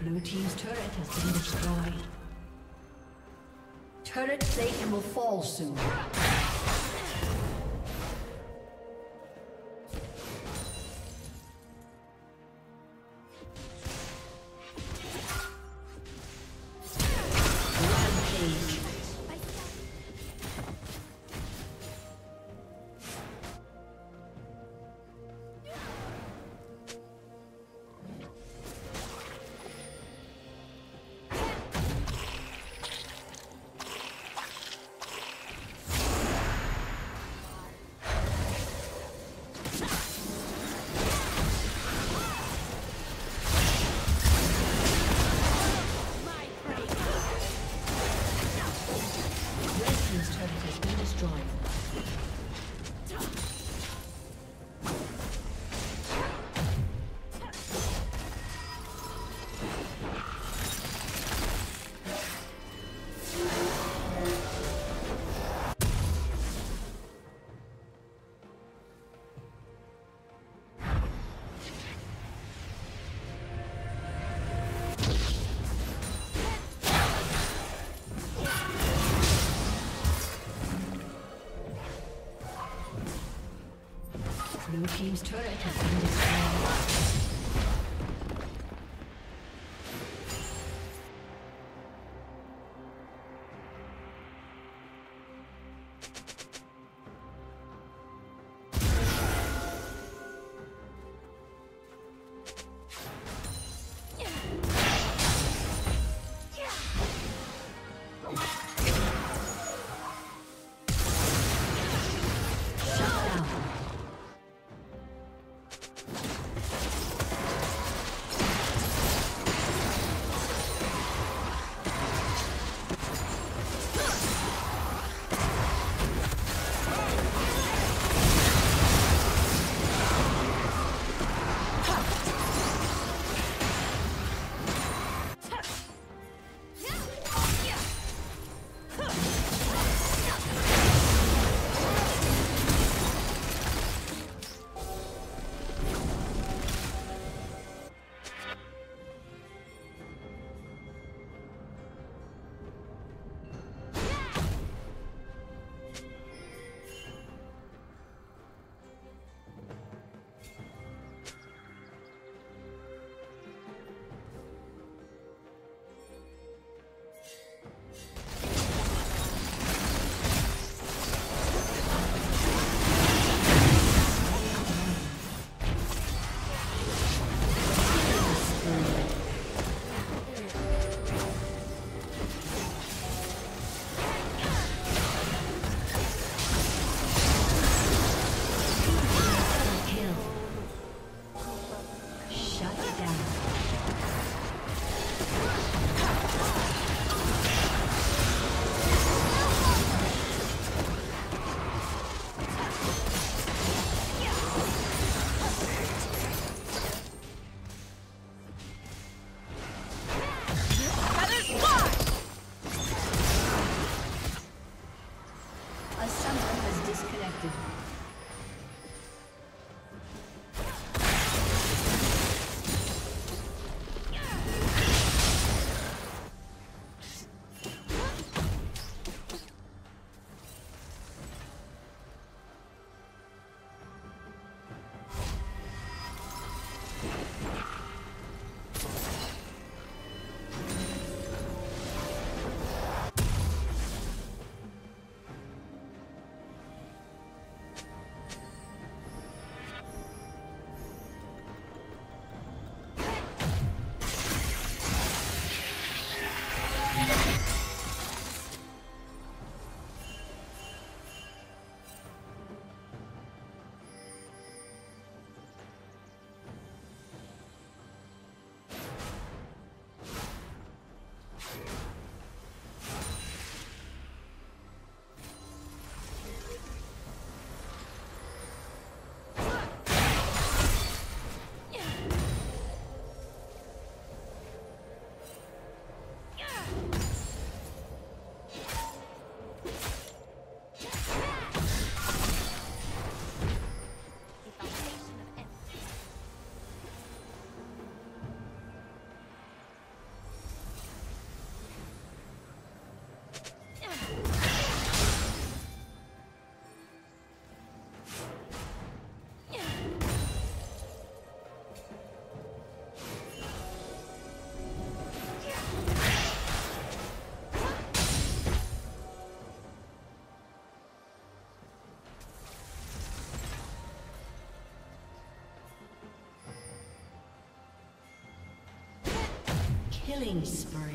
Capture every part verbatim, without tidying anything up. Blue team's turret has been destroyed. Turret plate will fall soon. team's turret has been destroyed. Killing spree.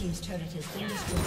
Team's turret has been destroyed.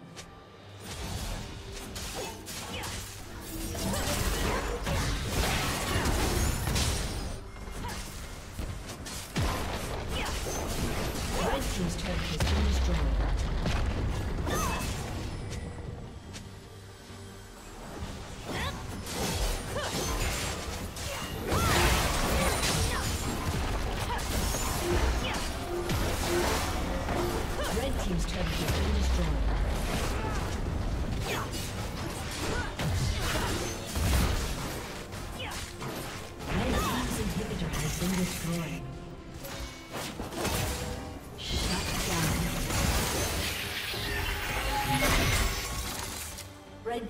Red team's turret has been destroyed. Red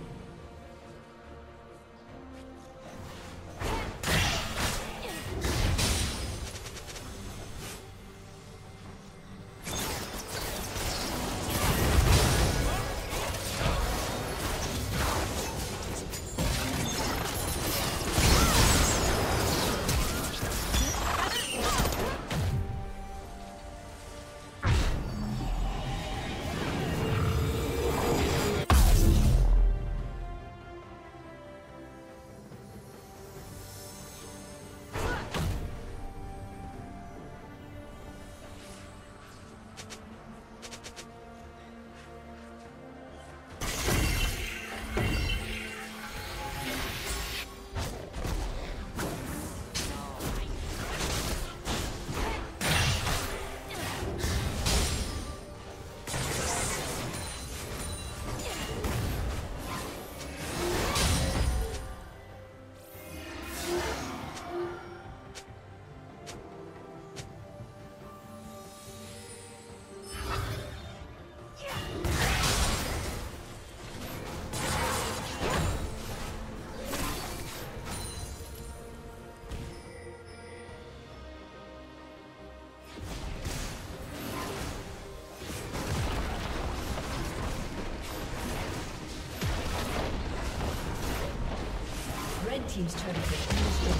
Team's turn to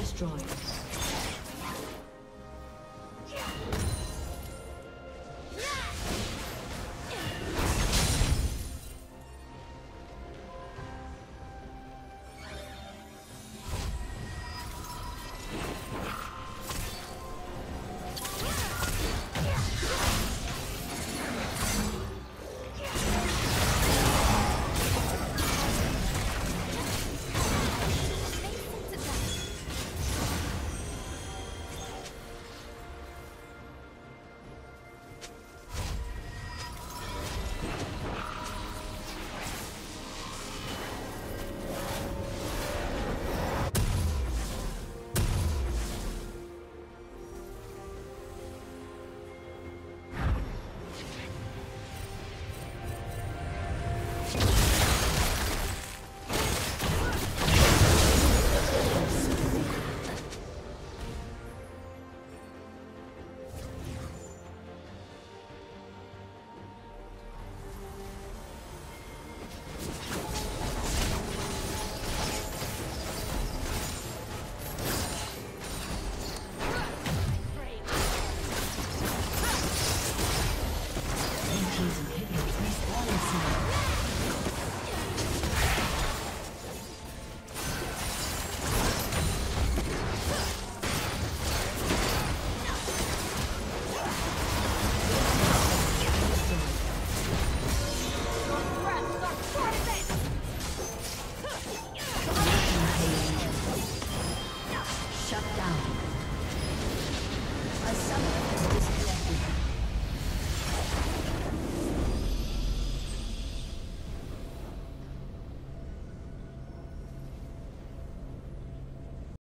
destroyed.